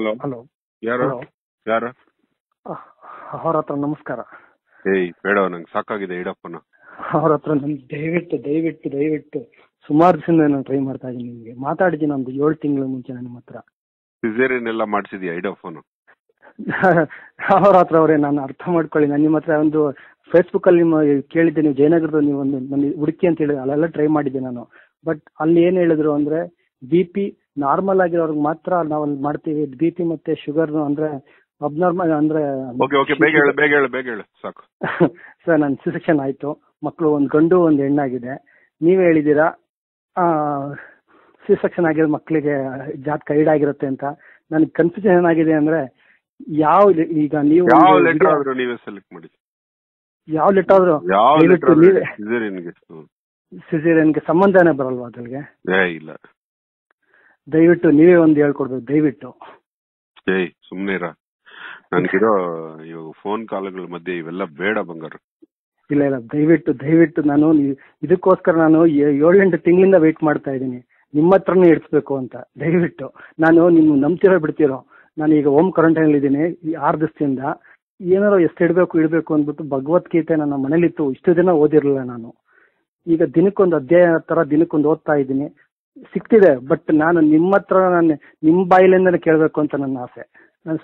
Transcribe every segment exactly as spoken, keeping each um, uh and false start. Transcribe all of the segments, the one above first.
Hello hello ಯಾರು ಯಾರು ಅಹೋರಾತ್ರ ನಮಸ್ಕಾರ. ಏಯ್ ಬೇಡ ನಂಗೆ ಸಾಕಾಗಿದೆ ಇಡಪ್ಪನ. ಅಹೋರಾತ್ರ ನಮ್ಗೆ ದಯವಿಟ್ಟು ದಯವಿಟ್ಟು ದಯವಿಟ್ಟು ಸುಮಾರು ದಿನ ನಾನು ಟ್ರೈ ಮಾಡ್ತಾ ಇದ್ದೀನಿ. ನಿಮಗೆ ಮಾತಾಡಿದ್ದೀನಿ ಒಂದು ಏಳು ತಿಂಗಳ ಮುಂಚೆ ನಿಮ್ಮ ಹತ್ರ. ಸಿಸೇರಿಯನ್ ಎಲ್ಲ ಮಾಡಿಸಿದ್ಯಾ ಇಡಪ್ಪನ? ಅಹೋರಾತ್ರ ಅವರೇ ನಾನು ಅರ್ಥ ಮಾಡ್ಕೊಳ್ಳಿ, ನಾನು ನಿಮ್ಮ ಹತ್ರ ಒಂದು ಫೇಸ್ಬುಕ್ ಅಲ್ಲಿ ನಿಮ್ಮ ಕೇಳಿದ್ದೆ, ನೀವು ಜಯನಗರದ ನೀವು ಒಂದು ಹುಡುಕಿ ಅಂತ ಹೇಳಿದ್ರೆ ಅಲ್ಲೆಲ್ಲ ಟ್ರೈ ಮಾಡಿದ್ದೆ ನಾನು. ಬಟ್ ಅಲ್ಲಿ ಏನ್ ಹೇಳಿದ್ರು ಅಂದ್ರೆ ಬಿ ಪಿ ನಾರ್ಮಲ್ ಆಗಿರೋರ್ಗೆ ಮಾತ್ರ ನಾವು ಮಾಡ್ತೀವಿ, ಬಿ ಪಿ ಮತ್ತೆ ಶುಗರ್ ಅಂದ್ರೆ ಅಬ್ನಾರ್ಮಲ್ ಅಂದ್ರೆ ಸರ್ ನನ್ನ ಸೆಕ್ಷನ್ ಆಯ್ತು, ಮಕ್ಕಳು ಒಂದು ಗಂಡು ಒಂದು ಹೆಣ್ಣಾಗಿದೆ. ನೀವೇ ಹೇಳಿದ್ದೀರಾ ಸಿ ಸೆಕ್ಷನ್ ಆಗಿರೋ ಮಕ್ಕಳಿಗೆ ಜಾತ್ ಕೈಡ್ ಆಗಿರುತ್ತೆ ಅಂತ. ನನಗೆ ಕನ್ಫ್ಯೂಷನ್ ಏನಾಗಿದೆ ಅಂದ್ರೆ ಯಾವ ಈಗ ನೀವು ಯಾವ ಲೆಟರ್ ಆದ್ರೂ ನೀವೇ ಸೆಲೆಕ್ಟ್ ಮಾಡಿ, ಯಾವ ಲೆಟರ್ ಆದ್ರೂ ಸಿಸೇರಿಯನ್ಗೆ ಸಂಬಂಧನೇ ಬರಲ್ವಾ ಅದ್ರಿಗೆ? ಇಲ್ಲ, ದಯವಿಟ್ಟು ನೀವೇ ಒಂದು ಹೇಳ್ಕೊಡ್ಬೇಕು ದಯವಿಟ್ಟು. ಏಯ್ ಸುಮ್ನಿರ, ನನ್ಗಿರೋ ಇವಾಗ ಫೋನ್ ಕಾಲ್ಗಳ ಮಧ್ಯೆ ಇವೆಲ್ಲ ಬೇಡ ಬಂಗಾರ. ಇಲ್ಲ ಇಲ್ಲ ದಯವಿಟ್ಟು ದಯವಿಟ್ಟು ನಾನು ಇದಕ್ಕೋಸ್ಕರ ನಾನು ಏಳೆಂಟು ತಿಂಗಳಿಂದ ವೇಟ್ ಮಾಡ್ತಾ ಇದ್ದೀನಿ ನಿಮ್ಮ ಹತ್ರನೇ ಇಡ್ಸ್ಬೇಕು ಅಂತ. ದಯವಿಟ್ಟು ನಾನು ನಿಮ್ಮ ನಂಬ್ತಿರೋ ಬಿಡ್ತಿರೋ, ನಾನು ಈಗ ಹೋಮ್ ಕ್ವಾರಂಟೈನ್ ಇದ್ದೀನಿ ಆರು ದಿವಸದಿಂದ. ಏನಾರು ಎಷ್ಟು ಇಡಬೇಕು ಇಡಬೇಕು ಅಂದ್ಬಿಟ್ಟು ಭಗವದ್ಗೀತೆ ನನ್ನ ಮನೇಲಿತ್ತು, ಇಷ್ಟು ದಿನ ಓದಿರಲಿಲ್ಲ ನಾನು. ಈಗ ದಿನಕ್ಕೊಂದು ಅಧ್ಯಾಯ ತರ ದಿನಕ್ಕೊಂದು ಓದ್ತಾ ಇದ್ದೀನಿ, ಸಿಕ್ತಿದೆ. ಬಟ್ ನಾನು ನಿಮ್ಮ ಹತ್ರ ನಾನು ನಿಮ್ಮ ಬಾಯಿಲಿಂದಲೇ ಕೇಳಬೇಕು ಅಂತ ನನ್ನ ಆಸೆ. ನಾನು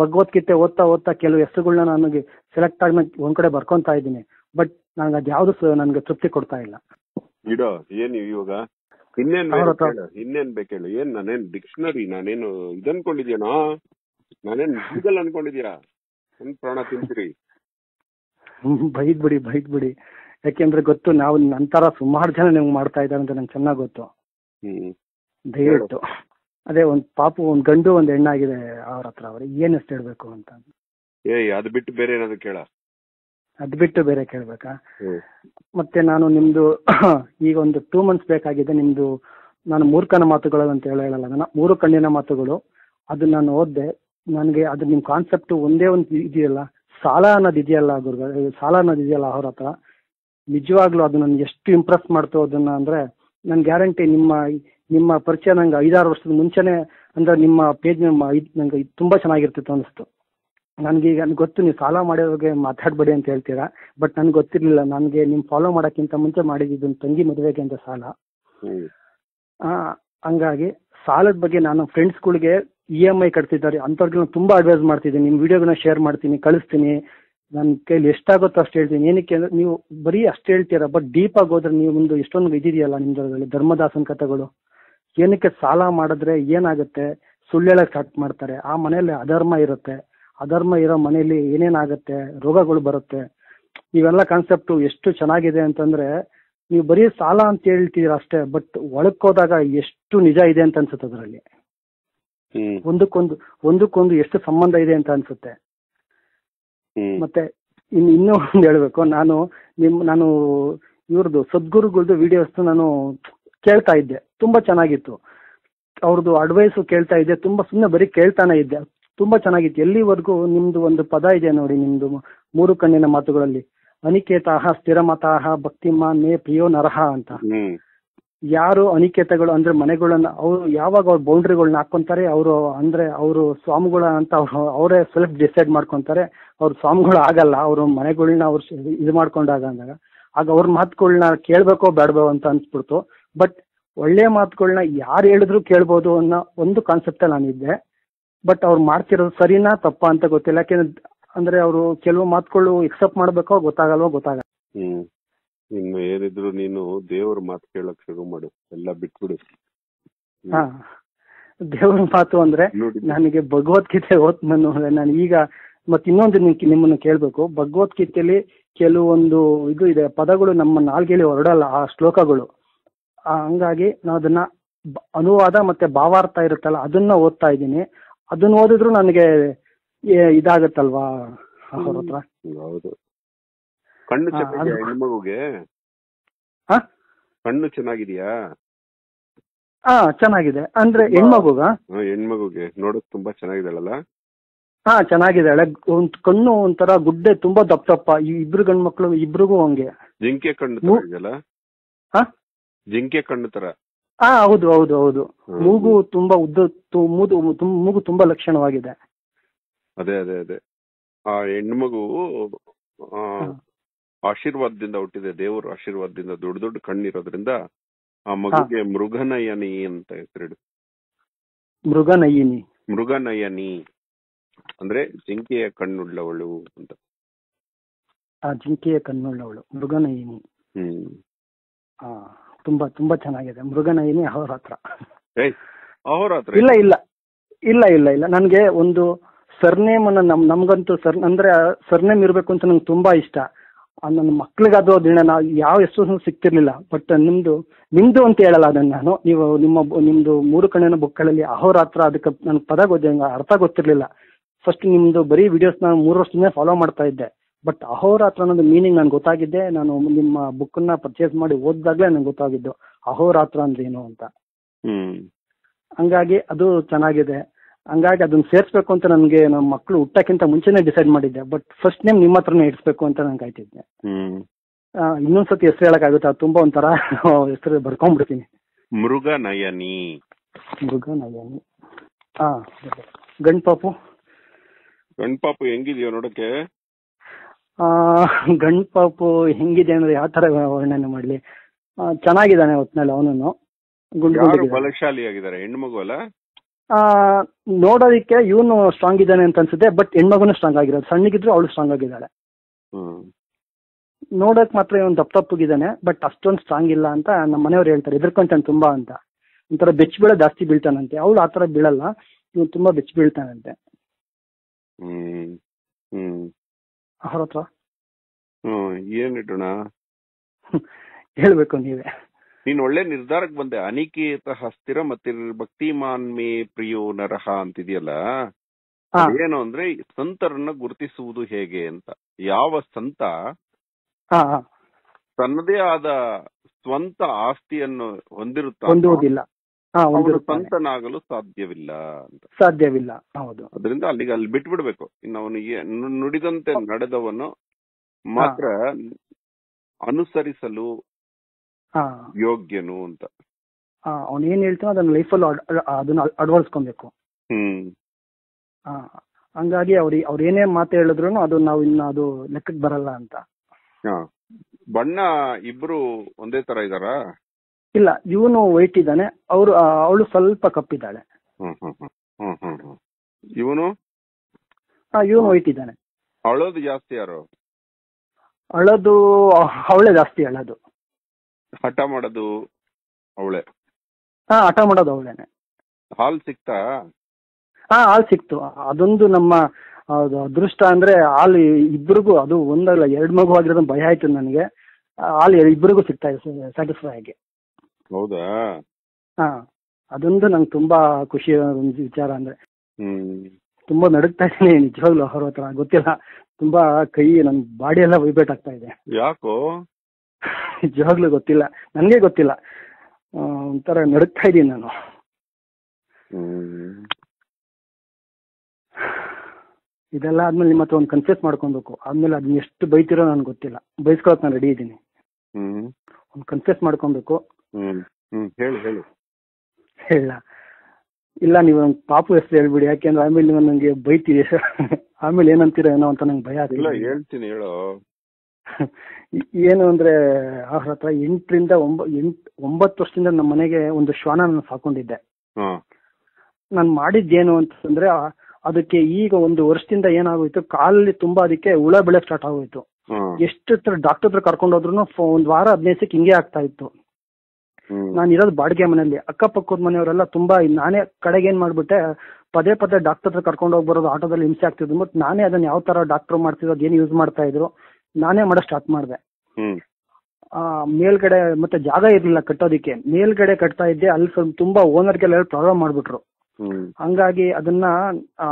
ಭಗವದ್ಗೀತೆ ಓದ್ತಾ ಓದ್ತಾ ಕೆಲವು ಹೆಸರುಗಳನ್ನ ನನಗೆ ಸೆಲೆಕ್ಟ್ ಆಗಿ ಒಂದ್ ಕಡೆ ಬರ್ಕೊಂತ ಇದ್ದೀನಿ, ಬಟ್ ನನಗೆ ಅದು ಯಾವ್ದು ನನ್ಗೆ ತೃಪ್ತಿ ಕೊಡ್ತಾ ಇಲ್ಲ. ಇಡೋ ಏನು ಇವಾಗ ಇನ್ನೇನ್ ಇನ್ನೇನ್ ಬೇಕೇಳು? ಏನ್ ನಾನೇನ್ ಡಿಕ್ಷನರಿ ನಾನೇನು ಇದ್ ಅನ್ಕೊಂಡಿದ್ಯಾನೋ? ನಾನೇನ್ ಗೂಗಲ್ ಅನ್ಕೊಂಡಿದ್ಯಾ? ಏನ್ ಪ್ರಾಣ ತಿಂತೀರಿ? ಬೈದ್ ಬಿಡಿ ಬೈದ್ ಬಿಡಿ, ಯಾಕೆಂದ್ರೆ ಗೊತ್ತು ನಾವು ನಂತರ ಸುಮಾರು ಜನ ನಿಮ್ಗೆ ಮಾಡ್ತಾ ಇದ್ದಾರೆ ಅಂತ ನಂಗೆ ಚೆನ್ನಾಗಿ ಗೊತ್ತು. ದಯವಿಟ್ಟು ಅದೇ ಒಂದ್ ಪಾಪು ಒಂದ್ ಗಂಡು ಒಂದ್ ಹೆಣ್ಣಾಗಿದೆ ಅವ್ರ ಹತ್ರ, ಅವ್ರಿಗೆ ಏನ್ ಎಷ್ಟು ಹೇಳ್ಬೇಕು ಅಂತ? ಏಯ್ ಅದ್ ಬಿಟ್ಟು ಬೇರೆ ಏನಾದ್ರು ಕೇಳ. ಅದ್ ಬಿಟ್ಟು ಬೇರೆ ಕೇಳ್ಬೇಕಾ? ಮತ್ತೆ ನಾನು ನಿಮ್ದು ಈಗ ಒಂದು ಟೂ ಮಂತ್ಸ್ ಬೇಕಾಗಿದೆ ನಿಮ್ದು. ನಾನು ಮೂರ್ಖನ ಮಾತುಗಳು ಅಂತ ಹೇಳಲ್ಲ, ನನ್ನ ಮೂರು ಕಣ್ಣಿನ ಮಾತುಗಳು ಅದನ್ನ ನಾನು ಓದ್ದೆ. ನನ್ಗೆ ಅದು ನಿಮ್ ಕಾನ್ಸೆಪ್ಟ್ ಒಂದೇ ಒಂದು ಇದೆಯಲ್ಲ, ಸಾಲ ಅನ್ನೋದು ಇದೆಯಲ್ಲ ಗುರುಗಳ, ಸಾಲ ಅನ್ನೋದು ಇದೆಯಲ್ಲ ಅವ್ರ ಹತ್ರ, ನಿಜವಾಗ್ಲೂ ಅದು ನನ್ಗೆ ಎಷ್ಟು ಇಂಪ್ರೆಸ್ ಮಾಡ್ತು ಅದನ್ನ. ಅಂದ್ರೆ ನನ್ ಗ್ಯಾರಂಟಿ ನಿಮ್ಮ ನಿಮ್ಮ ಪರಿಚಯ ನಂಗೆ ಐದಾರು ವರ್ಷದ ಮುಂಚೆನೆ ಅಂದ್ರೆ ನಿಮ್ಮ ಪೇಜ್ ನಂಗೆ ತುಂಬಾ ಚೆನ್ನಾಗಿರ್ತಿತ್ತು ಅನಿಸ್ತು. ನನ್ಗೀಗ ಗೊತ್ತು ನೀವು ಸಾಲ ಮಾಡೋವಾಗ ಮಾತಾಡ್ಬೇಡಿ ಅಂತ ಹೇಳ್ತೀರಾ, ಬಟ್ ನನ್ಗೆ ಗೊತ್ತಿರ್ಲಿಲ್ಲ. ನನ್ಗೆ ನಿಮ್ ಫಾಲೋ ಮಾಡೋಕ್ಕಿಂತ ಮುಂಚೆ ಮಾಡಿದ್ದು ತಂಗಿ ಮದುವೆಗೆ ಅಂತ ಸಾಲ. ಹಂಗಾಗಿ ಸಾಲದ ಬಗ್ಗೆ ನಾನು ಫ್ರೆಂಡ್ಸ್ಗಳಿಗೆ ಇ ಎಮ್ ಐ ಕಟ್ತಿದ್ದಾರೆ ಅಂತವ್ರಿಗೆ ನಾನು ತುಂಬಾ ಅಡ್ವೈಸ್ ಮಾಡ್ತಿದ್ದೀನಿ. ನಿಮ್ ವಿಡಿಯೋಗಳನ್ನ ಶೇರ್ ಮಾಡ್ತೀನಿ, ಕಳಿಸ್ತೀನಿ, ನನ್ನ ಕೈಲಿ ಎಷ್ಟಾಗುತ್ತೋ ಅಷ್ಟು ಹೇಳ್ತೀನಿ. ಏನಕ್ಕೆ ಅಂದ್ರೆ ನೀವು ಬರೀ ಅಷ್ಟು ಹೇಳ್ತೀರಾ, ಬಟ್ ಡೀಪ್ ಆಗಿ ಹೋದ್ರೆ ನೀವು ಮುಂದೆ ಎಷ್ಟೊಂದು ಇದೆಯಲ್ಲ ನಿಮ್ದ್ರಲ್ಲಿ ಧರ್ಮದಾಸನ ಕಥೆಗಳು. ಏನಕ್ಕೆ ಸಾಲ ಮಾಡಿದ್ರೆ ಏನಾಗುತ್ತೆ? ಸುಳ್ಳೇಳಕ್ಕೆ ಸ್ಟಾರ್ಟ್ ಮಾಡ್ತಾರೆ, ಆ ಮನೆಯಲ್ಲಿ ಅಧರ್ಮ ಇರುತ್ತೆ, ಅಧರ್ಮ ಇರೋ ಮನೆಯಲ್ಲಿ ಏನೇನಾಗುತ್ತೆ, ರೋಗಗಳು ಬರುತ್ತೆ. ಇವೆಲ್ಲ ಕಾನ್ಸೆಪ್ಟು ಎಷ್ಟು ಚೆನ್ನಾಗಿದೆ ಅಂತಂದ್ರೆ ನೀವು ಬರೀ ಸಾಲ ಅಂತ ಹೇಳ್ತಿದೀರ ಅಷ್ಟೇ, ಬಟ್ ಒಳಕೋದಾಗ ಎಷ್ಟು ನಿಜ ಇದೆ ಅಂತ ಅನ್ಸುತ್ತೆ ಅದರಲ್ಲಿ. ಒಂದಕ್ಕೊಂದು ಒಂದಕ್ಕೊಂದು ಎಷ್ಟು ಸಂಬಂಧ ಇದೆ ಅಂತ ಅನ್ಸುತ್ತೆ. ಮತ್ತೆ ಇನ್ ಇನ್ನೂ ಒಂದು ಹೇಳ್ಬೇಕು, ನಾನು ನಿಮ್ ನಾನು ಇವ್ರದ್ದು ಸದ್ಗುರುಗಳದ್ದು ವಿಡಿಯೋಸ್ ನಾನು ಕೇಳ್ತಾ ಇದ್ದೆ, ತುಂಬಾ ಚೆನ್ನಾಗಿತ್ತು. ಅವ್ರದ್ದು ಅಡ್ವೈಸ್ ಕೇಳ್ತಾ ಇದ್ದೆ, ತುಂಬಾ ಸುಮ್ಮನೆ ಬರೀ ಕೇಳ್ತಾನೆ ಇದ್ದೆ, ತುಂಬಾ ಚೆನ್ನಾಗಿತ್ತು. ಎಲ್ಲಿವರೆಗೂ ನಿಮ್ದು ಒಂದು ಪದ ಇದೆ ನೋಡಿ ನಿಮ್ದು ಮೂರು ಕಣ್ಣಿನ ಮಾತುಗಳಲ್ಲಿ, ಅನಿಕೇತಾಹ ಸ್ಥಿರಮತಾಹ ಭಕ್ತಿಮಾನ್ ಮೇ ಪ್ರಿಯೋ ನರಹ ಅಂತ. ಯಾರು ಅನಿಕೇತಗಳು ಅಂದ್ರೆ ಮನೆಗಳನ್ನ ಅವ್ರು ಯಾವಾಗ ಅವ್ರ ಬೌಂಡ್ರಿಗಳನ್ನ ಹಾಕೊಂತಾರೆ, ಅವರು ಅಂದ್ರೆ ಅವರು ಸ್ವಾಮಿಗಳ ಅಂತ ಅವ್ರು ಅವರೇ ಸೆಲ್ಫ್ ಡಿಸೈಡ್ ಮಾಡ್ಕೊಂತಾರೆ. ಅವ್ರ ಸ್ವಾಮಿಗಳು ಆಗಲ್ಲ, ಅವ್ರ ಮನೆಗಳನ್ನ ಅವ್ರು ಇದು ಮಾಡ್ಕೊಂಡಾಗ ಅಂದಾಗ ಆಗ ಅವ್ರ ಮಾತುಗಳನ್ನ ಕೇಳ್ಬೇಕೋ ಬೇಡಬೋ ಅಂತ ಅನ್ಸ್ಬಿಡ್ತು. ಬಟ್ ಒಳ್ಳೆ ಮಾತುಗಳನ್ನ ಯಾರು ಹೇಳಿದ್ರು ಕೇಳ್ಬೋದು ಅನ್ನೋ ಒಂದು ಕಾನ್ಸೆಪ್ಟಲ್ಲಿ ನಾನಿದ್ದೆ. ಬಟ್ ಅವ್ರು ಮಾಡ್ತಿರೋದು ಸರಿನಾ ತಪ್ಪಾ ಅಂತ ಗೊತ್ತಿಲ್ಲ, ಯಾಕೆಂದ್ರೆ ಅಂದ್ರೆ ಅವರು ಕೆಲವು ಮಾತುಗಳು ಎಕ್ಸೆಪ್ಟ್ ಮಾಡ್ಬೇಕೋ ಗೊತ್ತಾಗಲ್ವೋ ಗೊತ್ತಾಗಲ್ಲ. ಇನ್ನು ಏನಿದ್ರು ನೀನು ದೇವ್ರ ಮಾತು ಕೇಳಕ್ ಶುರು ಮಾಡು, ಎಲ್ಲ ಬಿಟ್ಬಿಡು. ಹಾ ದೇವ್ರ ಮಾತು ಅಂದ್ರೆ ನನಗೆ ಭಗವದ್ಗೀತೆ ಓದ್ ನಾನು ನಾನು ಈಗ ಮತ್ತೆ ಇನ್ನೊಂದು ನಿಮ್ಮನ್ನು ಕೇಳ್ಬೇಕು. ಭಗವದ್ಗೀತೆಯಲ್ಲಿ ಕೆಲವೊಂದು ಇದು ಇದೆ, ಪದಗಳು ನಮ್ಮ ನಾಲ್ಗೆಯಲ್ಲಿ ಹೊರಡಲ್ಲ ಆ ಶ್ಲೋಕಗಳು. ಹಂಗಾಗಿ ನಾನು ಅದನ್ನ ಅನುವಾದ ಮತ್ತೆ ಭಾವಾರ್ಥ ಇರುತ್ತಲ್ಲ ಅದನ್ನ ಓದ್ತಾ ಇದ್ದೀನಿ. ಅದನ್ನ ಓದಿದ್ರು ನನಗೆ ಇದಾಗತ್ತಲ್ವಾ ಅವ್ರ ಹತ್ರ? ಹೌದು, ಕಣ್ಣು ಚೆನ್ನಾಗಿದ್ಯಾ ಹೆಣ್ಮಗುಗೆ? ಕಣ್ಣು ಚೆನ್ನಾಗಿದ್ಯಾ? ಹಾ ಚೆನ್ನಾಗಿದೆ. ಅಂದ್ರೆ ಹೆಣ್ಮಗುಗ ಹೆಣ್ಮಗುಗೆ ನೋಡಕ್ ತುಂಬಾ ಚೆನ್ನಾಗಿದ್ದಾಳಲ್ಲ? ಹಾ ಚೆನ್ನಾಗಿದ್ದಾಳೆ. ಒಂದ್ ಕಣ್ಣು ಒಂಥರ ಗುಡ್ಡೆ, ತುಂಬಾ ದಪ್ಪ ದಪ್ಪ. ಇಬ್ರು ಗಂಡ್ ಮಕ್ಳು ಇಬ್ರಿಗೂ ಹಂಗೆ ಜಿಂಕೆ ಕಣ್ಣು ತರ ಇದೆಯಲ್ಲ, ಜಿಂಕೆ ಕಣ್ಣು ತರ. ಹಾ ಹೌದು ಹೌದು ಹೌದು ಮೂಗು ತುಂಬಾ ಉದ್ದತ್ತು ಮೂಗು ತುಂಬಾ ಲಕ್ಷಣವಾಗಿದೆ. ಅದೇ ಅದೇ ಅದೇ ಆ ಹೆಣ್ಣು ಮಗು ಆಶೀರ್ವಾದದಿಂದ ಹುಟ್ಟಿದೆ, ದೇವರ ಆಶೀರ್ವಾದದಿಂದ ದೊಡ್ಡ ದೊಡ್ಡ ಕಣ್ಣಿರೋದ್ರಿಂದ ಆ ಮಗುಗೆ ಮೃಗನಯನಿ ಅಂತ ಹೆಸರಿಡು. ಮೃಗನಯನಿ ಮೃಗನಯನಿ ಅಂದ್ರೆ ಜಿಂಕೆಯ ಕಣ್ಣುಳ್ಳವಳು ಅಂತ. ಆ ಜಿಂಕೆಯ ಕಣ್ಣುಳ್ಳವಳು ಮೃಗನಯನಿ. ಹ್ಮ್ ಹಾ ತುಂಬಾ ತುಂಬಾ ಚೆನ್ನಾಗಿದೆ ಮೃಗನಯನಿ ಅಹೋರಾತ್ರ. ಅಹೋರಾತ್ರ ಇಲ್ಲ ಇಲ್ಲ ಇಲ್ಲ ಇಲ್ಲ ಇಲ್ಲ ನನ್ಗೆ ಒಂದು ಸರ್ನೇಮ್ ಅನ್ನ ನಮ್ ನಮ್ಗಂತೂ ಸರ್ ಅಂದ್ರೆ ಸರ್ನೇಮ್ ಇರ್ಬೇಕು ಅಂತ ನಂಗೆ ತುಂಬಾ ಇಷ್ಟ. ನನ್ನ ಮಕ್ಳಿಗದು ಅದನ್ನ ನಾವು ಯಾವ ಹೆಸರು ಸಿಕ್ತಿರ್ಲಿಲ್ಲ, ಬಟ್ ನಿಮ್ದು ನಿಮ್ದು ಅಂತ ಹೇಳಲ್ಲ ಅದನ್ನ ನಾನು. ನೀವು ನಿಮ್ಮ ನಿಮ್ದು ಮೂರು ಕಣ್ಣಿನ ಬುಕ್ಗಳಲ್ಲಿ ಅಹೋರಾತ್ರ ಅದಕ್ಕೆ ನನ್ ಪದ ಗೊತ್ತ ಅರ್ಥ ಗೊತ್ತಿರ್ಲಿಲ್ಲ ಫಸ್ಟ್. ನಿಮ್ದು ಬರೀ ವಿಡಿಯೋಸ್ ನಾನು ಮೂರು ವರ್ಷದಿಂದ ಫಾಲೋ ಮಾಡ್ತಾ ಇದ್ದೆ, ಬಟ್ ಅಹೋರಾತ್ರ ಅನ್ನೋದು ಮೀನಿಂಗ್ ನನ್ಗೆ ಗೊತ್ತಾಗಿದೆ. ನಾನು ನಿಮ್ಮ ಬುಕ್ ನ ಪರ್ಚೇಸ್ ಮಾಡಿ ಓದಿದಾಗ್ಲೇ ನಂಗೆ ಗೊತ್ತಾಗಿದ್ದು ಅಹೋರಾತ್ರ ಅಂದ್ರೆ ಏನು ಅಂತ. ಹಂಗಾಗಿ ಅದು ಚೆನ್ನಾಗಿದೆ, ಹಂಗಾಗಿ ಅದನ್ನ ಸೇರ್ಸ್ಬೇಕು ಅಂತ ನನ್ಗೆ ನಮ್ಮ ಮಕ್ಕಳು ಹುಟ್ಟಕ್ಕಿಂತ ಮುಂಚೆನೆ ಡಿಸೈಡ್ ಮಾಡಿದ್ದೆ, ಬಟ್ ಫಸ್ಟ್ ನೇಮ್ ನಿಮ್ಮ ಹತ್ರನೇ ಇಡಿಸ್ಬೇಕು ಅಂತ ನನ್ಗೆ ಕಾಯ್ತಿದ್ದೆ. ಇನ್ನೊಂದ್ಸತಿ ಹೆಸರು ಹೇಳಕ್ಕಾಗುತ್ತಾ? ತುಂಬಾ ಒಂಥರ ಹೆಸರು ಬರ್ಕೊಂಡ್ಬಿಡ್ತೀನಿ. ಮೃಗನಯನಿ ಮೃಗನಯನಿ. ಹಾ ಗಂಡ್ ಪಾಪು ಗಂಡ್ ಪಾಪು ಹೆಂಗಿದ್ಯೋ ನೋಡಕ್ಕೆ? ಆ ಗಂಡ್ ಪಾಪು ಹೆಂಗಿದೆ ಅಂದ್ರೆ ಯಾವ ತರ ವರ್ಣನೆ ಮಾಡ್ಲಿ, ಚೆನ್ನಾಗಿದ್ದಾನೆ ಒಟ್ನಲ್ಲಿ. ಅವನನ್ನು ಗುಂಡು ಬಲಶಾಲಿ ಆಗಿದ್ದಾರೆ ಹೆಣ್ಮಗು ಅಲ್ಲ, ನೋಡೋದಿಕ್ಕೆ ಇವನು ಸ್ಟ್ರಾಂಗ್ ಇದ್ದಾನೆ ಅಂತ ಅನ್ಸುತ್ತೆ, ಬಟ್ ಹೆಣ್ಮಗುನು ಸ್ಟ್ರಾಂಗ್ ಆಗಿರೋದು. ಸಣ್ಣಗಿದ್ರು ಅವಳು ಸ್ಟ್ರಾಂಗ್ ಆಗಿದ್ದಾಳೆ, ನೋಡಕ್ ಮಾತ್ರ ಇವನು ದಪ್ಪ ತಪ್ಪಗಿದ್ದಾನೆ, ಬಟ್ ಅಷ್ಟೊಂದು ಸ್ಟ್ರಾಂಗ್ ಇಲ್ಲ ಅಂತ ನಮ್ಮ ಮನೆಯವ್ರು ಹೇಳ್ತಾರೆ. ಎದುರ್ಕೊಂತಾನೆ ತುಂಬಾ ಅಂತ, ಒಂಥರ ಬೆಚ್ಚ ಬೀಳ ಜಾಸ್ತಿ ಬೀಳ್ತಾನಂತೆ. ಅವಳು ಆತರ ಬೀಳಲ್ಲ, ಇವನು ತುಂಬಾ ಬೆಚ್ಚ ಬೀಳ್ತಾನಂತೆ. ಅಹೋರಾತ್ರ ಏನ್ ಇಡೋಣ ಹೇಳ್ಬೇಕು ನೀವೇ. ನೀನ್ ಒಳ್ಳೆ ನಿರ್ಧಾರಕ್ಕೆ ಬಂದೆ. ಅನಿಕೇತಃ ಸ್ಥಿರ ಮತ್ತೆ ಭಕ್ತಿಮಾನ್ ಮೇ ಪ್ರಿಯೋ ನರಹ ಅಂತಿದೆಯಲ್ಲ, ಏನು ಅಂದ್ರೆ ಸಂತರನ್ನ ಗುರುತಿಸುವುದು ಹೇಗೆ ಅಂತ. ಯಾವ ಸಂತ ತನ್ನದೇ ಆದ ಸ್ವಂತ ಆಸ್ತಿಯನ್ನು ಹೊಂದಿರುತ್ತಿಲ್ಲ ಅವನು ಸಂತನಾಗಲು ಸಾಧ್ಯವಿಲ್ಲ ಅಂತ. ಸಾಧ್ಯವಿಲ್ಲ, ಹೌದು. ಅದರಿಂದ ಅಲ್ಲಿಗೆ ಅಲ್ಲಿ ಬಿಟ್ಬಿಡ್ಬೇಕು. ಇನ್ನು ಅವನಿಗೆ ನುಡಿದಂತೆ ನಡೆದವನು ಮಾತ್ರ ಅನುಸರಿಸಲು ಯೋಗ್ಯನು ಅಂತ. ಅವನು ಏನ್ ಹೇಳ್ತಾನೋ ಅದನ್ನ ಲೈಫಲ್ಲಿ ಅದನ್ನ ಅಳವಡಿಸ್ಕೊಬೇಕು. ಹ್ಮ್ ಹಂಗಾಗಿ ಅವ್ರಿ ಅವ್ರ ಏನೇ ಮಾತು ಹೇಳಿದ್ರು ಅದು ನಾವು ಇನ್ನ ಅದು ಲೆಕ್ಕಕ್ಕೆ ಬರಲ್ಲ ಅಂತ. ಬಣ್ಣ ಇಬ್ರು ಒಂದೇ ತರ ಇದಾರಾ? ಇಲ್ಲ, ಇವನು ವೈಟ್ ಇದ್ದಾನೆ, ಅವ್ರು ಅವಳು ಸ್ವಲ್ಪ ಕಪ್ಪಿದ್ದಾಳೆ. ಇವನು ಇವನು ವೈಟ್ ಇದ್ದಾನೆ. ಅಳೋದು ಜಾಸ್ತಿ ಯಾರು? ಅಳೋದು ಅವಳೆ ಜಾಸ್ತಿ ಅಳೋದು. ಹಠ ಮಾಡೋದು ಅವಳೆ? ಹಾ, ಹಠ ಮಾಡೋದು ಅವಳೇನೆ. ಹಾಲ್ ಸಿಕ್ತಾ? ಹಾ, ಹಾಲ್ ಸಿಕ್ತು. ಅದೊಂದು ನಮ್ಮ ಅದೃಷ್ಟ ಅಂದ್ರೆ ಹಾಲ್ ಇಬ್ರಿಗೂ, ಅದು ಒಂದಲ್ಲ ಎರಡ್ ಮಗು ಆಗಿರೋದ್ ಭಯ ಆಯ್ತು ನನಗೆ. ಹಾಲ್ ಇಬ್ರಿಗೂ ಸಿಗ್ತಾ ಇದೆ ಸ್ಯಾಟಿಸ್ಫೈ ಆಗಿ. ಹೌದಾ? ಹಾ, ಅದೊಂದು ನಂಗೆ ತುಂಬಾ ಖುಷಿಯ ಒಂದು ವಿಚಾರ. ಅಂದ್ರೆ ತುಂಬಾ ನಡುಗ್ತಾ ಇದ್ದೀನಿ ನಿಜವಾಗ್ಲೂ ಅಹೋರಾತ್ರ. ಗೊತ್ತಿಲ್ಲ, ತುಂಬಾ ಕೈ ನನ್ ಬಾಡಿ ಎಲ್ಲ ವೈಬ್ರೇಟ್ ಆಗ್ತಾ ಇದೆ. ಯಾಕೋ ನಿಜವಾಗ್ಲೂ ಗೊತ್ತಿಲ್ಲ, ನನ್ಗೆ ಗೊತ್ತಿಲ್ಲ, ಒಂಥರ ನಡುಗ್ತಾ ಇದ್ದೀನಿ ನಾನು. ಇದೆಲ್ಲ ಆದ್ಮೇಲೆ ನಿಮ್ಮ ಹತ್ರ ಒಂದು ಕನ್ಫ್ಯೂಸ್ ಮಾಡ್ಕೊಬೇಕು. ಆದ್ಮೇಲೆ ಅದನ್ನ ಎಷ್ಟು ಬೈತಿರೋ ನನ್ಗೆ ಗೊತ್ತಿಲ್ಲ, ಬೈಸ್ಕೊಳಕ್ ನಾನು ರೆಡಿ ಇದ್ದೀನಿ. ಒಂದು ಕನ್ಫ್ಯೂಸ್ ಮಾಡ್ಕೊಬೇಕು. ಹೇಳ ಇಲ್ಲ ನೀವು ನಂಗೆ ಪಾಪು ಹೆಸರು ಹೇಳ್ಬಿಡಿ, ಯಾಕೆಂದ್ರೆ ಆಮೇಲೆ ನೀವು ನಂಗೆ ಬೈತೀರಿ, ಆಮೇಲೆ ಏನಂತೀರ ಏನೋ ಅಂತ ನಂಗೆ ಭಯ ಆಗಿಲ್ಲ. ಹೇಳ್ತೀನಿ ಹೇಳೋ. ಏನು ಅಂದ್ರೆ ಅವ್ರ ಹತ್ರ ಎಂಟರಿಂದ ಒಂಬ ಎಂಟ್ ಒಂಬತ್ತು ವರ್ಷದಿಂದ ನಮ್ಮ ಮನೆಗೆ ಒಂದು ಶ್ವಾನ ನಾನು ಸಾಕೊಂಡಿದ್ದೆ. ನಾನು ಮಾಡಿದ್ದೇನು ಅಂತಂದ್ರೆ ಅದಕ್ಕೆ ಈಗ ಒಂದು ವರ್ಷದಿಂದ ಏನಾಗೋಯ್ತು, ಕಾಲಲ್ಲಿ ತುಂಬಾ ಅದಕ್ಕೆ ಹುಳ ಬೆಳೆ ಸ್ಟಾರ್ಟ್ ಆಗೋಯ್ತು. ಎಷ್ಟು ಡಾಕ್ಟರ್ ಹತ್ರ ಕರ್ಕೊಂಡೋದ್ರು ಒಂದ್ ವಾರ ಹದಿನೈದಕ್ಕೆ ಹಿಂಗೆ ಆಗ್ತಾ ಇತ್ತು. ನಾನು ಇರೋದು ಬಾಡಿಗೆ ಮನೆಯಲ್ಲಿ, ಅಕ್ಕಪಕ್ಕದ ಮನೆಯವರೆಲ್ಲ ತುಂಬಾ, ನಾನೇ ಕಡೆಗೆ ಏನ್ ಮಾಡ್ಬಿಟ್ಟೆ, ಪದೇ ಪದೇ ಡಾಕ್ಟರ್ ಹತ್ರ ಕರ್ಕೊಂಡು ಹೋಗಿ ಬರೋದು, ಆಟೋದಲ್ಲಿ ಹಿಂಸೆ ಆಗ್ತಿದ್ರು. ಬಟ್ ನಾನೇ ಅದನ್ನ ಯಾವ ತರ ಡಾಕ್ಟರ್ ಮಾಡ್ತಿದ್ರು, ಏನ್ ಯೂಸ್ ಮಾಡ್ತಾ ಇದ್ರು, ನಾನೇ ಮಾಡೋ ಸ್ಟಾರ್ಟ್ ಮಾಡಿದೆ. ಆ ಮೇಲ್ಗಡೆ ಮತ್ತೆ ಜಾಗ ಇರ್ಲಿಲ್ಲ ಕಟ್ಟೋದಿಕ್ಕೆ, ಮೇಲ್ಗಡೆ ಕಟ್ತಾ ಇದ್ದೆ. ಅಲ್ಲಿ ಸ್ವಲ್ಪ ತುಂಬಾ ಓನರ್ಗೆಲ್ಲ ಪ್ರಾಬ್ಲಮ್ ಮಾಡ್ಬಿಟ್ರು. ಹಂಗಾಗಿ ಅದನ್ನ ಆ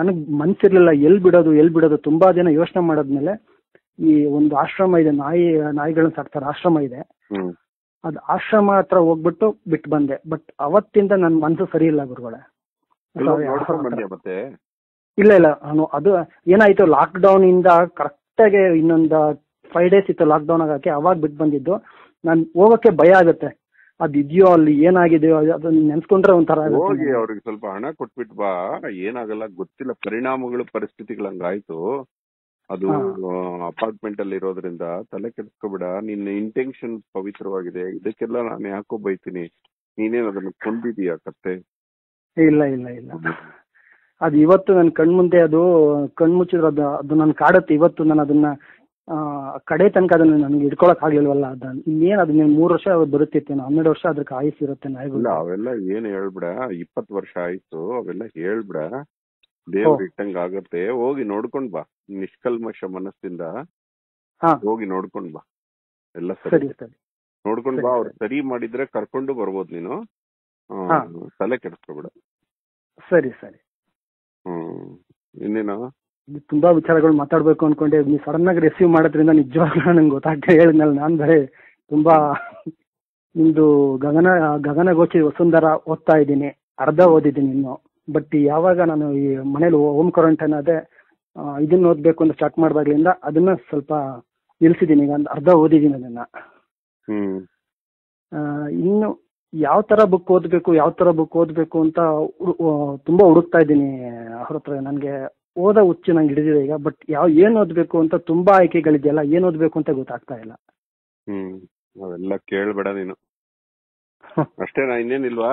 ನನಗ್ ಮನ್ಸಿರ್ಲಿಲ್ಲ, ಎಲ್ ಬಿಡೋದು ಎಲ್ ಬಿಡೋದು. ತುಂಬಾ ಜನ ಯೋಚನೆ ಮಾಡಾದ್ಮೇಲೆ ಈ ಒಂದು ಆಶ್ರಮ ಇದೆ, ನಾಯಿ ನಾಯಿಗಳನ್ನ ಸಾಕ್ತಾರೆ ಆಶ್ರಮ ಇದೆ, ಅದ್ ಆಶ್ರಮ ಹತ್ರ ಹೋಗ್ಬಿಟ್ಟು ಬಿಟ್ಟು ಬಂದೆ. ಬಟ್ ಅವತ್ತಿಂದ ನನ್ ಮನ್ಸು ಸರಿ ಇಲ್ಲ ಗುರುಗಳೇ. ಇಲ್ಲ ಇಲ್ಲ ನಾನು ಅದು ಏನಾಯ್ತು, ಲಾಕ್ ಡೌನ್ ಇಂದ ಕರೆಕ್ಟ್ ಆಗಿ ಇನ್ನೊಂದು ಫೈವ್ ಡೇಸ್ ಇತ್ತು ಲಾಕ್ ಡೌನ್ ಆಗಕ್ಕೆ, ಅವಾಗ ಬಿಟ್ಟು ಬಂದಿದ್ದು. ನಾನು ಹೋಗಕ್ಕೆ ಭಯ ಆಗುತ್ತೆ, ಅದಿದೆಯೋ ಅಲ್ಲಿ ಏನಾಗಿದೆಯೋ ಅದನ್ನ ನೆನ್ಸ್ಕೊಂಡ್ರೆ ಒಂಥರ ಹೋಗಿ ಅವ್ರಿಗೆ ಸ್ವಲ್ಪ ಹಣ ಕೊಟ್ಬಿಟ್ಟು ಬಾ, ಏನಾಗಲ್ಲ ಗೊತ್ತಿಲ್ಲ. ಪರಿಣಾಮಗಳು ಪರಿಸ್ಥಿತಿಗಳು ಹಂಗಾಯ್ತು, ಅದು ಅಪಾರ್ಟ್ಮೆಂಟ್ ಅಲ್ಲಿ ಇರೋದ್ರಿಂದ ತಲೆ ಕೆಡಿಸ್ಕೊಬೇಡ, ನಿನ್ನ ಇಂಟೆನ್ಷನ್ ಪವಿತ್ರವಾಗಿದೆ, ಇದಕ್ಕೆಲ್ಲ ನಾನು ಯಾಕೋ ಬೈತೀನಿ, ನೀನೇನು ಅದನ್ನ ಕೊಂಡಿದೀಯಾ ಕತ್ತೆ? ಇಲ್ಲ ಇಲ್ಲ ಇಲ್ಲ, ಅದು ಇವತ್ತು ನನ್ನ ಕಣ್ಮುಂದೆ ಅದು ಕಣ್ಮುಚ್ಚಿದ್ರೆ ಅದು ಅದು ನನ್ ಕಾಡುತ್ತೆ. ಇವತ್ತು ನಾನು ಅದನ್ನ ಕಡೆ ತನಕ ಅದನ್ನ ನನ್ಗೆ ಇಟ್ಕೊಳಕ್ ಆಗಿಲ್ವಲ್ಲ, ಅದ ಇನ್ನೇನ್ ಅದನ್ನ ಮೂರ್ ವರ್ಷ ಬರುತ್ತಿತ್ತೇನೋ, ಹನ್ನೆರಡು ವರ್ಷ ಅದಕ್ಕೆ ಆಯುಸ್ ಇರುತ್ತೆ. ಅವೆಲ್ಲ ಏನ್ ಹೇಳ್ಬಿಡ, ಇಪ್ಪತ್ತು ವರ್ಷ ಆಯ್ತು ಅವೆಲ್ಲ ಹೇಳ್ಬಿಡ, ದೇವ್ರ ಇಟ್ಟಂಗ ಆಗತ್ತೆ, ಹೋಗಿ ನೋಡ್ಕೊಂಡ್ ಬಾ ನಿಷ್ಕಲ್ಮಶ ಮನಸ್ಸಿಂದ, ಹೋಗಿ ನೋಡ್ಕೊಂಡ್ ಬಾ, ಎಲ್ಲ ಸರಿ ನೋಡ್ಕೊಂಡ್ ಬಾ, ಅವ್ರು ಸರಿ ಮಾಡಿದ್ರೆ ಕರ್ಕೊಂಡು ಬರ್ಬೋದು, ನೀನು ತಲೆ ಕೆಡಿಸ್ಕೊಬಿಡ. ಸರಿ ಸರಿ. ಹ್ಮ್ ಇನ್ನೇನೋ ತುಂಬಾ ವಿಚಾರಗಳು ಮಾತಾಡ್ಬೇಕು ಅನ್ಕೊಂಡೆ, ನೀವು ಸಡನ್ ಆಗಿ ರಿಸೀವ್ ಮಾಡೋದ್ರಿಂದ ನಿಜವಾಗ್ಲೂ ನಂಗೆ ಗೊತ್ತಾಗ್ತದೆ. ಹೇಳಿದ್ಮೇಲೆ ನಾನ್ ಬೇರೆ ತುಂಬಾ ನಿಮ್ದು ಗಗನ ಗಗನಗೋಚಿ ವಸುಂಧರ ಓದ್ತಾ ಇದ್ದೀನಿ, ಅರ್ಧ ಓದಿದ್ದೀನಿ ಇನ್ನು, ಬಟ್ ಯಾವಾಗ ನಾನು ಈ ಮನೇಲಿ ಹೋಮ್ ಕ್ವಾರಂಟೈನ್ ಅದೇ ಇದನ್ನ ಓದ್ಬೇಕು ಅಂತ ಸ್ಟಾರ್ಟ್ ಮಾಡಿದಾಗ್ಲಿಂದ ಅದನ್ನ ಸ್ವಲ್ಪ ನಿಲ್ಸಿದ್ದೀನಿ, ಈಗ ಅರ್ಧ ಓದಿದ್ದೀನಿ ಅದನ್ನ. ಇನ್ನು ಯಾವ ತರ ಬುಕ್ ಓದ್ಬೇಕು ಯಾವ ತರ ಬುಕ್ ಓದ್ಬೇಕು ಅಂತ ತುಂಬಾ ಹುಡುಕ್ತಾ ಇದ್ದೀನಿ ಹೊರತ್ರ. ನನ್ಗೆ ಓದೋ ಹುಚ್ಚು ನಂಗೆ ಹಿಡಿದಿದೆ ಈಗ, ಬಟ್ ಯಾವ ಏನ್ ಓದ್ಬೇಕು ಅಂತ ತುಂಬಾ ಆಯ್ಕೆಗಳಿದೆಯಲ್ಲ, ಏನ್ ಓದ್ಬೇಕು ಅಂತ ಗೊತ್ತಾಗ್ತಾ ಇಲ್ಲ. ಹ್ಮ್ ಅವೆಲ್ಲ ಕೇಳ್ಬೇಡ ನೀನು, ಅಷ್ಟೇನಾ, ಇನ್ನೇನಿಲ್ವಾ?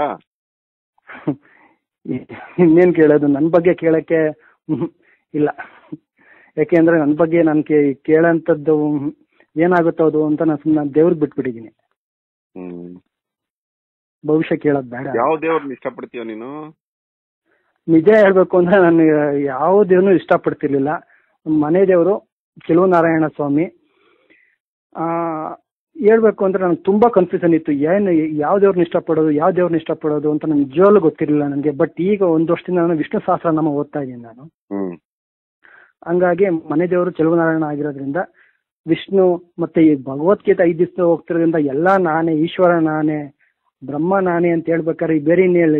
ಇನ್ನೇನ್ ಕೇಳೋದು, ನನ್ ಬಗ್ಗೆ ಕೇಳಕ್ಕೆ ಇಲ್ಲ, ಯಾಕೆಂದ್ರೆ ನನ್ ಬಗ್ಗೆ ನನ್ ಕೇಳಂತದ್ದು ಏನಾಗುತ್ತೋ ಅದು ಅಂತ ನಾನು ಸುಮ್ಮನೆ ದೇವ್ರಿಗೆ ಬಿಟ್ಬಿಟ್ಟಿದ್ದೀನಿ. ಹ್ಮ್ ಭವಿಷ್ಯ ಕೇಳೋದ್ ಬೇಡ. ಯಾವ ದೇವ್ರನ್ನ ಇಷ್ಟಪಡ್ತೀಯ ನೀನು? ನಿಜ ಹೇಳ್ಬೇಕು ಅಂದ್ರೆ ನಾನು ಯಾವ ದೇವ್ರನ್ನೂ ಇಷ್ಟಪಡ್ತಿರ್ಲಿಲ್ಲ. ಮನೆ ದೇವರು ಕೆಲವು ನಾರಾಯಣ ಸ್ವಾಮಿ. ಆ ಹೇಳ್ಬೇಕು ಅಂದ್ರೆ ನನ್ಗೆ ತುಂಬಾ ಕನ್ಫ್ಯೂಷನ್ ಇತ್ತು, ಏನು ಯಾವ ದೇವ್ರನ್ನ ಇಷ್ಟಪಡೋದು ಯಾವ ದೇವ್ರನ್ನ ಇಷ್ಟಪಡೋದು ಅಂತ ನನ್ಗೆ ನಿಜವಾಗ್ಲೂ ಗೊತ್ತಿರ್ಲಿಲ್ಲ ನನಗೆ. ಬಟ್ ಈಗ ಒಂದ್ ವರ್ಷದಿಂದ ನಾನು ವಿಷ್ಣು ಸಹಸ್ರ ನಾಮ ಓದ್ತಾ ಇದ್ದೀನಿ ನಾನು, ಹಂಗಾಗಿ ಮನೆ ದೇವರು ಕೆಲವು ನಾರಾಯಣ ಆಗಿರೋದ್ರಿಂದ ವಿಷ್ಣು ಮತ್ತೆ ಈ ಭಗವದ್ಗೀತೆ ಐದು ದಿವಸ ಹೋಗ್ತಿರೋದ್ರಿಂದ ಎಲ್ಲ ನಾನೇ, ಈಶ್ವರ ನಾನೇ, ಬ್ರಹ್ಮ ನಾನೇ ಅಂತ ಹೇಳ್ಬೇಕಾದ್ರೆ ಬೇರೆ ಇನ್ನೇಳಿ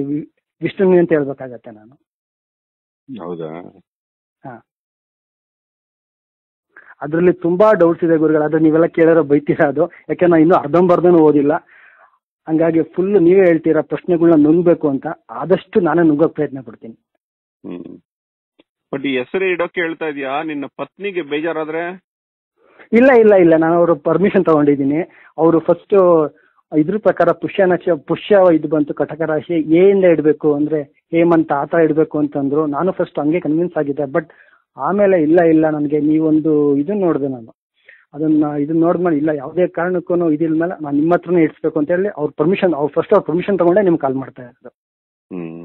ವಿಷ್ಣುನಿ ಅಂತ ಹೇಳ್ಬೇಕಾಗತ್ತೆ ನಾನು. ಹೌದಾ? ಹಾ, ಅದ್ರಲ್ಲಿ ತುಂಬಾ ಡೌಟ್ಸ್ ಇದೆ ಗುರುಗಳು, ಅದ್ರ ನೀವೆಲ್ಲ ಕೇಳಿರೋ ಬೈತೀರಾ ಅದು, ಯಾಕೆ ನಾನು ಇನ್ನೂ ಅರ್ಧಂಬರ್ಧನೂ ಓದಿಲ್ಲ, ಹಂಗಾಗಿ ಫುಲ್ ನೀವೇ ಹೇಳ್ತೀರಾ ಪ್ರಶ್ನೆಗಳನ್ನ ನುಂಗ್ಬೇಕು ಅಂತ, ಆದಷ್ಟು ನಾನೇ ನುಂಗೋಕ್ ಪ್ರಯತ್ನ ಪಡ್ತೀನಿ. ಹ್ಮ್ ಬಟ್ ಈ ಹೆಸರೇ ಇಡೋಕೆ ಹೇಳ್ತಾ ಇದೀಯಾ? ನಿನ್ನ ಪತ್ನಿಗೆ ಬೇಜಾರಾದ್ರೆ? ಇಲ್ಲ ಇಲ್ಲ ಇಲ್ಲ, ನಾನು ಅವ್ರ ಪರ್ಮಿಷನ್ ತಗೊಂಡಿದ್ದೀನಿ. ಅವರು ಫಸ್ಟ್ ಇದ್ರ ಪ್ರಕಾರ ಪುಷ್ಯ ನಕ್ಷ ಪುಷ್ಯ ಇದು ಬಂತು ಕಟಕ ರಾಶಿ, ಏಯಿಂದ ಇಡಬೇಕು ಅಂದ್ರೆ ಹೇಮಂತ ಆತ ಇಡಬೇಕು ಅಂತಂದ್ರು. ನಾನು ಫಸ್ಟ್ ಹಂಗೆ ಕನ್ವಿನ್ಸ್ ಆಗಿದ್ದೆ, ಬಟ್ ಆಮೇಲೆ ಇಲ್ಲ ಇಲ್ಲ ನನಗೆ ನೀವೊಂದು ಇದನ್ನ ನೋಡಿದೆ ನಾನು, ಅದನ್ನ ಇದನ್ನ ನೋಡಿದ್ಮೇಲೆ ಇಲ್ಲ ಯಾವುದೇ ಕಾರಣಕ್ಕೂ ಇದಿಲ್ ಮೇಲೆ ನಾನು ನಿಮ್ಮ ಹತ್ರನೇ ಇಡ್ಸ್ಬೇಕು ಅಂತ ಹೇಳಿ ಅವ್ರ ಪರ್ಮಿಷನ್, ಅವ್ರು ಫಸ್ಟ್ ಅವ್ರ ಪರ್ಮಿಷನ್ ತಗೊಂಡೆ ನಿಮ್ಗೆ ಕಾಲ್ ಮಾಡ್ತಾ ಇರೋದು. ಹ್ಮ್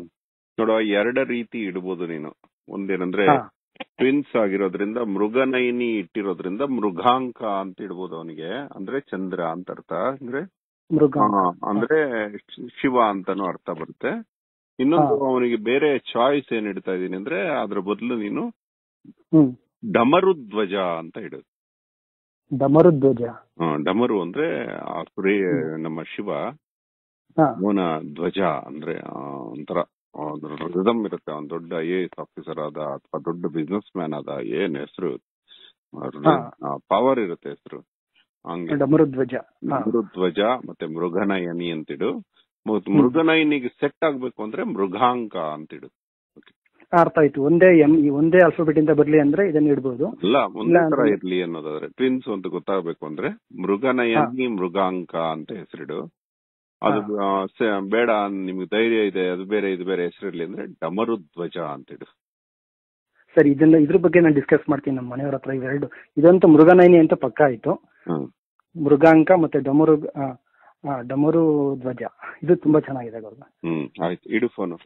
ನೋಡುವ, ಎರಡ ರೀತಿ ಇಡ್ಬೋದು ನೀನು. ಒಂದೇನಂದ್ರೆ ಟ್ವಿನ್ಸ್ ಆಗಿರೋದ್ರಿಂದ ಮೃಗನಯನಿ ಇಟ್ಟಿರೋದ್ರಿಂದ ಮೃಗಾಂಕ ಅಂತ ಇಡ್ಬೋದು ಅವನಿಗೆ, ಅಂದ್ರೆ ಚಂದ್ರ ಅಂತ ಅರ್ಥ, ಅಂದ್ರೆ ಮೃಗ ಅಂದ್ರೆ ಶಿವ ಅಂತಾನು ಅರ್ಥ ಬರುತ್ತೆ. ಇನ್ನೊಂದು ಅವನಿಗೆ ಬೇರೆ ಚಾಯ್ಸ್ ಏನ್ ಇಡ್ತಾ ಇದೀನಿ ಅಂದ್ರೆ ಅದ್ರ ಬದಲು ನೀನು ಡಮರುಧ್ವಜ ಅಂತ ಇಡೋದು. ಡಮರುಧ್ವಜ, ಡಮರು ಅಂದ್ರೆ ನಮ್ಮ ಶಿವ, ಅವನ ಧ್ವಜ ಅಂದ್ರೆ ಒಂಥರ ರಥಮ್ ಇರುತ್ತೆ. ಅವ್ನು ದೊಡ್ಡ ಐ ಎ ಎಸ್ ಆಫೀಸರ್ ಆದ ಅಥವಾ ದೊಡ್ಡ ಬಿಸ್ನೆಸ್ ಮ್ಯಾನ್ ಆದ, ಏನ್ ಹೆಸರು ಪವರ್ ಇರುತ್ತೆ ಹೆಸರು, ಡಮರುಧ್ವಜ ಡಮರುಧ್ವಜ ಮತ್ತೆ ಮೃಗನಯನಿ ಅಂತಿಡು. ಮೃಗನಯನಿಗೆ ಸೆಟ್ ಆಗ್ಬೇಕು ಅಂದ್ರೆ ಮೃಗಾಂಕ ಅಂತಿಡು. ಅರ್ಥ ಆಯ್ತು, ಒಂದೇ ಒಂದೇ ಆಲ್ಫಾಬೆಟ್ ಇಂದ ಬರ್ಲಿ ಅಂದ್ರೆ ಇದನ್ನ ಇಡಬಹುದು, ಇಲ್ಲ ಒಂದೇ ತರ ಇರ್ಲಿ ಅನ್ನೋದಾದ್ರೆ. ಟ್ವಿನ್ಸ್ ಅಂತ ಗೊತ್ತಾಗ್ಬೇಕು ಅಂದ್ರೆ ಮೃಗನಯನಿ ಮೃಗಾಂಕ ಅಂತ ಹೆಸರಿಡು. ಅದು ಬೇಡ ನಿಮ್ಗೆ ಧೈರ್ಯ ಇದೆ ಅದು ಬೇರೆ ಇದು ಬೇರೆ ಹೆಸರಿರ್ಲಿ ಅಂದ್ರೆ ಡಮರುಧ್ವಜ ಅಂತಿಡು. ಸರಿ, ಇದನ್ನ ಇದ್ರ ಬಗ್ಗೆ ನಾನು ಡಿಸ್ಕಸ್ ಮಾಡ್ತೀನಿ ನಮ್ಮ ಮನೆಯವ್ರ ಹತ್ರ. ಇವೆರಡು ಇದಂತೂ ಮೃಗನಯನಿ ಅಂತ ಪಕ್ಕ ಆಯ್ತು, ಮೃಗಾಂಕ ಮತ್ತೆ ಡಮರು ಡಮರು ಧ್ವಜ, ಇದು ತುಂಬಾ ಚೆನ್ನಾಗಿದೆ ಗೌರವ. ಹ್ಮ್ ಆಯ್ತು, ಇಡು ಫೋನು,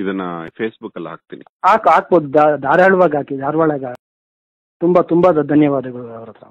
ಇದನ್ನ ಫೇಸ್ಬುಕ್ ಅಲ್ಲಿ ಹಾಕ್ತೀನಿ. ಹಾಕ್ ಹಾಕ್ಬೋದು, ಧಾರವಾಡವಾಗಿ ಹಾಕಿ, ಧಾರವಾಡಾಗ. ತುಂಬಾ ತುಂಬಾ ಧನ್ಯವಾದಗಳು ಅವರ ಹತ್ರ.